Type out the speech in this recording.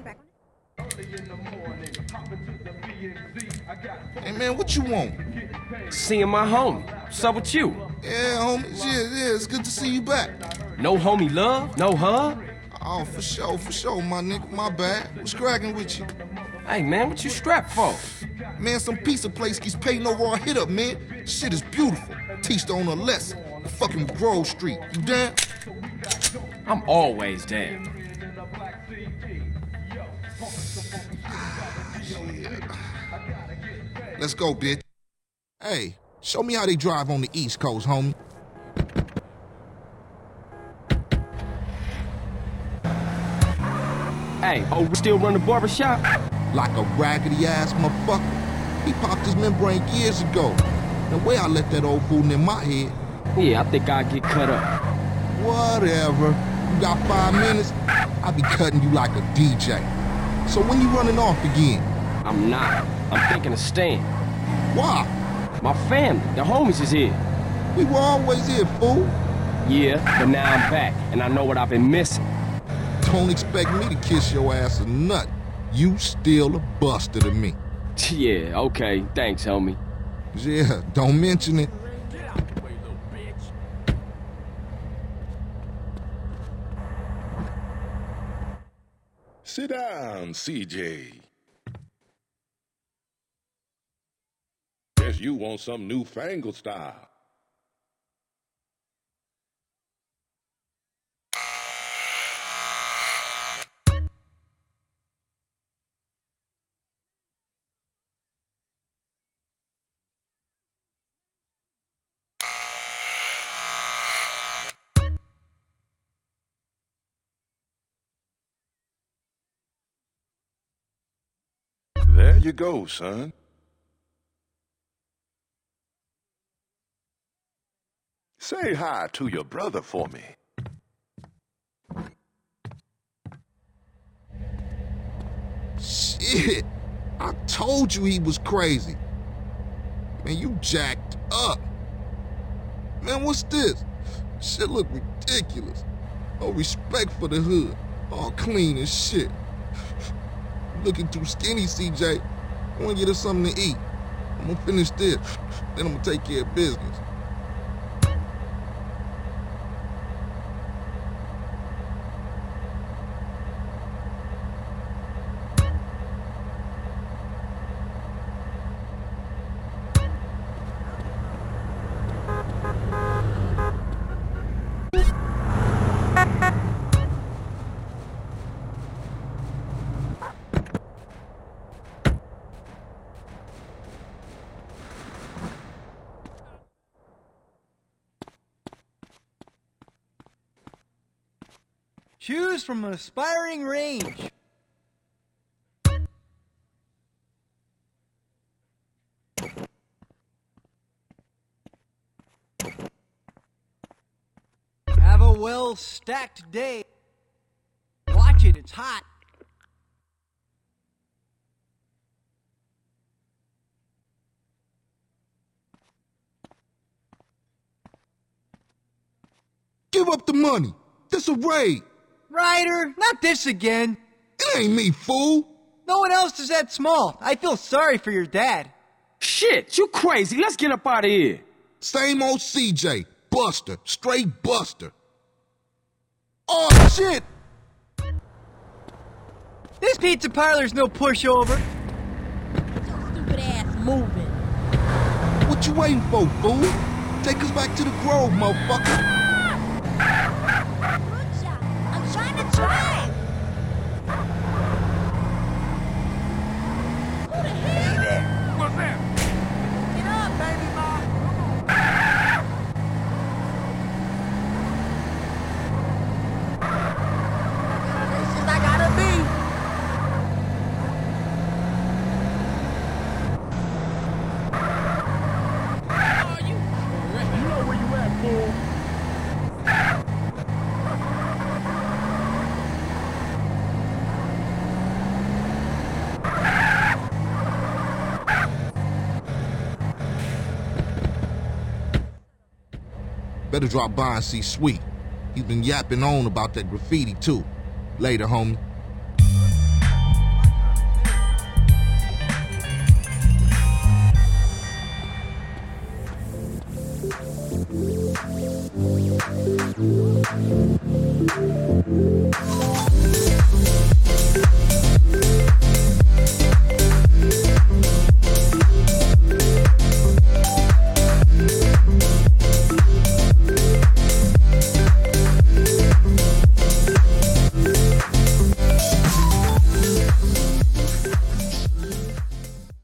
get back on it. Hey man, what you want? Seeing my homie. What's up with you? Yeah, homie. Yeah, it's good to see you back. No homie love? No hug? Oh, for sure, my nigga. My bad. What's cracking with you? Hey man, what you strapped for? Man, some pizza place keeps paying no raw hit up, man. Shit is beautiful. Teached on a lesson. Fucking Grove Street. You down? I'm always down. Yeah. Let's go, bitch. Hey, show me how they drive on the East Coast, homie. Hey, oh, we still run the barbershop? Like a raggedy-ass motherfucker. He popped his membrane years ago. The way I let that old fool in my head. Yeah, I think I get cut up. Whatever. You got 5 minutes? I be cutting you like a DJ. So when you running off again? I'm not. I'm thinking of staying. Why? My family, the homies is here. We were always here, fool. Yeah, but now I'm back, and I know what I've been missing. Don't expect me to kiss your ass or nothing. You still a buster to me. Yeah, okay. Thanks, homie. Yeah, don't mention it. Sit down, CJ. Guess you want some newfangled style. There you go, son. Say hi to your brother for me. Shit! I told you he was crazy. Man, you jacked up. Man, what's this? Shit look ridiculous. No respect for the hood. All clean and shit. Looking too skinny, CJ. I want to get us something to eat. I'm going to finish this, then I'm going to take care of business. Choose from an aspiring range. Have a well-stacked day. Watch it, it's hot. Give up the money. This a raid. Ryder, not this again. It ain't me, fool. No one else is that small. I feel sorry for your dad. Shit, you crazy. Let's get up out of here. Same old CJ. Buster. Straight Buster. Oh, shit. This pizza parlor's no pushover. Your stupid ass moving. What you waiting for, fool? Take us back to the Grove, motherfucker. Who the hell? Hey, what's that? Get up, baby, mom. This is I gotta be. Oh, you know where you at, fool. Better drop by and see Sweet. He's been yapping on about that graffiti, too. Later, homie.